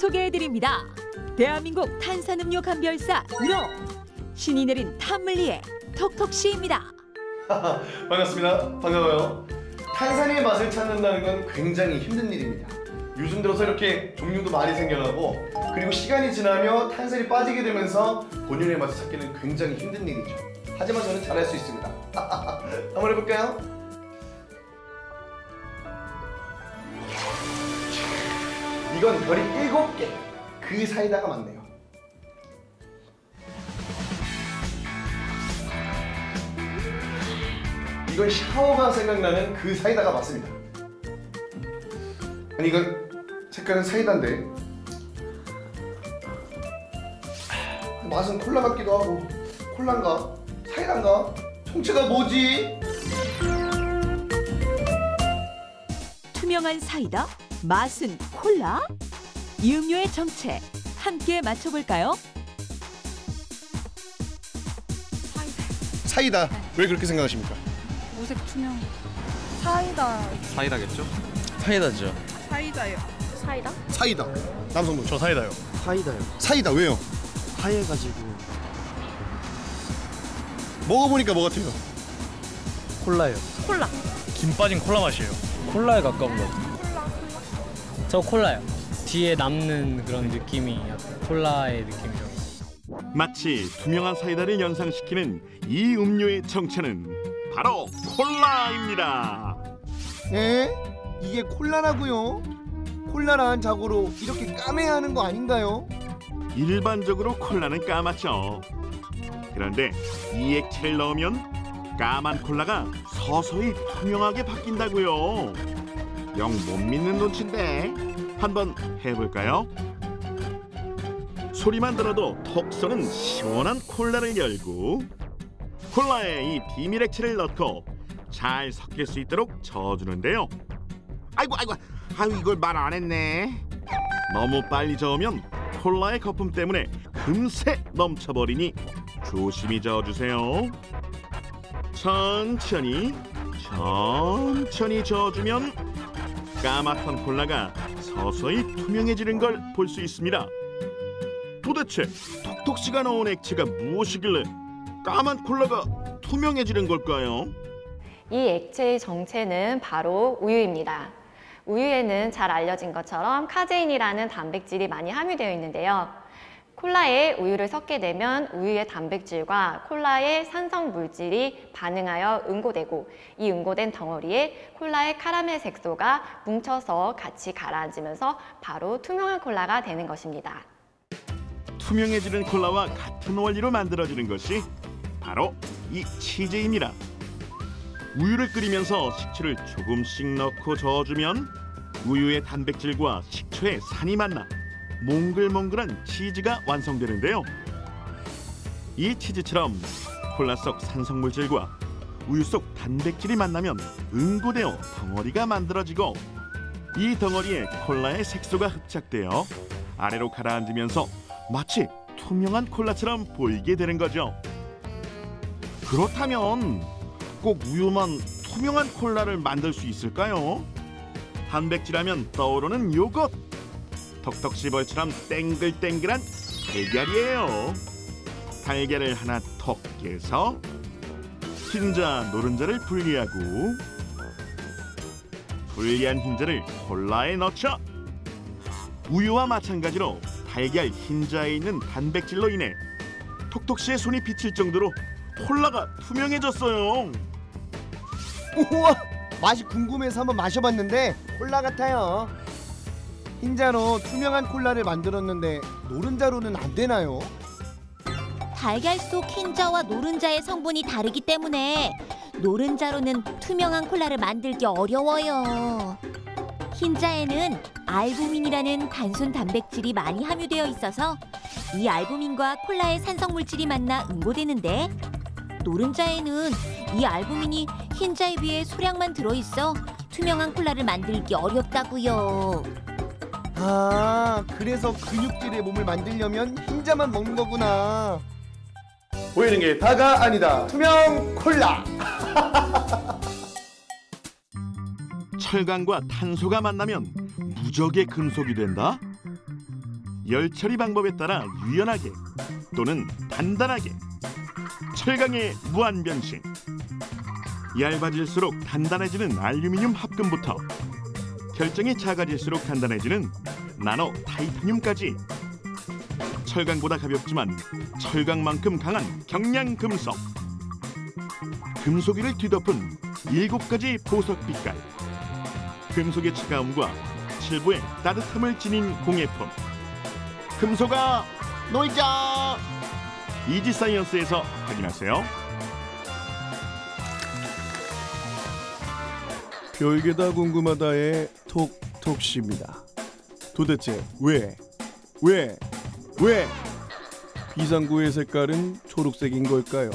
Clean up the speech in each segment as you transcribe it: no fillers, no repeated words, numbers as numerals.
소개해드립니다. 대한민국 탄산음료 감별사 1호 신이 내린 탐물리의 톡톡씨입니다. 반갑습니다. 반가워요. 탄산의 맛을 찾는다는 건 굉장히 힘든 일입니다. 요즘 들어서 이렇게 종류도 많이 생겨나고 그리고 시간이 지나며 탄산이 빠지게 되면서 본연의 맛을 찾기는 굉장히 힘든 일이죠. 하지만 저는 잘할 수 있습니다. 한번 해볼까요? 이건 별이 7개, 그 사이다가 맞네요. 이건 샤워가 생각나는 그 사이다가 맞습니다. 아니 이건 색깔은 사이다인데 맛은 콜라 같기도 하고 콜라인가? 사이다인가? 정체가 뭐지? 투명한 사이다? 맛은 콜라? 이 음료의 정체 함께 맞춰볼까요? 사이다. 왜 그렇게 생각하십니까? 무색 투명 사이다겠죠? 사이다죠. 사이다요. 사이다. 남성분 저 사이다요. 사이다 왜요? 하얘가지고. 먹어보니까 뭐 같아요? 콜라요. 콜라. 김 빠진 콜라 맛이에요. 콜라에 가까운 거. 저 콜라요. 뒤에 남는 그런 느낌이 약간 콜라의 느낌이죠. 마치 투명한 사이다를 연상시키는 이 음료의 정체는 바로 콜라입니다. 에? 이게 콜라라고요? 콜라란 자고로 이렇게 까매야 하는 거 아닌가요? 일반적으로 콜라는 까맣죠. 그런데 이 액체를 넣으면 까만 콜라가 서서히 투명하게 바뀐다고요. 영 못 믿는 눈치인데 한번 해볼까요? 소리만 들어도 톡 쏘는 시원한 콜라를 열고 콜라에 이 비밀 액체를 넣고 잘 섞일 수 있도록 저어주는데요. 아이고 이걸 말 안 했네. 너무 빨리 저으면 콜라의 거품 때문에 금세 넘쳐버리니 조심히 저어주세요. 천천히 저어주면 까맣던 콜라가 서서히 투명해지는 걸 볼 수 있습니다. 도대체 톡톡씨가 넣은 액체가 무엇이길래 까만 콜라가 투명해지는 걸까요? 이 액체의 정체는 바로 우유입니다. 우유에는 잘 알려진 것처럼 카제인이라는 단백질이 많이 함유되어 있는데요. 콜라에 우유를 섞게 되면 우유의 단백질과 콜라의 산성 물질이 반응하여 응고되고 이 응고된 덩어리에 콜라의 카라멜 색소가 뭉쳐서 같이 가라앉으면서 바로 투명한 콜라가 되는 것입니다. 투명해지는 콜라와 같은 원리로 만들어지는 것이 바로 이 치즈입니다. 우유를 끓이면서 식초를 조금씩 넣고 저어주면 우유의 단백질과 식초의 산이 만나 몽글몽글한 치즈가 완성되는데요. 이 치즈처럼 콜라 속 산성물질과 우유 속 단백질이 만나면 응고되어 덩어리가 만들어지고 이 덩어리에 콜라의 색소가 흡착되어 아래로 가라앉으면서 마치 투명한 콜라처럼 보이게 되는 거죠. 그렇다면 꼭 우유만 투명한 콜라를 만들 수 있을까요? 단백질하면 떠오르는 요것! 톡톡씨 벌처럼 땡글땡글한 달걀이에요. 달걀을 하나 톡 깨서 흰자, 노른자를 분리하고 분리한 흰자를 콜라에 넣죠. 우유와 마찬가지로 달걀 흰자에 있는 단백질로 인해 톡톡씨의 손이 비칠 정도로 콜라가 투명해졌어요. 우와! 맛이 궁금해서 한번 마셔봤는데 콜라 같아요. 흰자로 투명한 콜라를 만들었는데 노른자로는 안 되나요? 달걀 속 흰자와 노른자의 성분이 다르기 때문에 노른자로는 투명한 콜라를 만들기 어려워요. 흰자에는 알부민이라는 단순 단백질이 많이 함유되어 있어서 이 알부민과 콜라의 산성물질이 만나 응고되는데 노른자에는 이 알부민이 흰자에 비해 소량만 들어있어 투명한 콜라를 만들기 어렵다고요. 아, 그래서 근육질의 몸을 만들려면 흰자만 먹는 거구나. 보이는 게 다가 아니다. 투명 콜라. 철강과 탄소가 만나면 무적의 금속이 된다? 열 처리 방법에 따라 유연하게 또는 단단하게, 철강의 무한 변신, 얇아질수록 단단해지는 알루미늄 합금부터 결정이 작아질수록 단단해지는 나노 타이타늄까지, 철강보다 가볍지만 철강만큼 강한 경량금속, 금속이를 뒤덮은 7가지 보석 빛깔, 금속의 차가움과 칠보의 따뜻함을 지닌 공예품. 금속아 놀자! 이지사이언스에서 확인하세요. 별게 다 궁금하다의 톡톡씨입니다. 도대체 왜 비상구의 색깔은 초록색인 걸까요?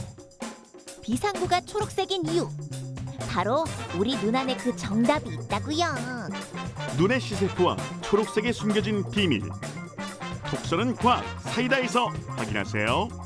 비상구가 초록색인 이유, 바로 우리 눈 안에 그 정답이 있다고요. 눈의 시세포와 초록색에 숨겨진 비밀, 톡서는 과학 사이다에서 확인하세요.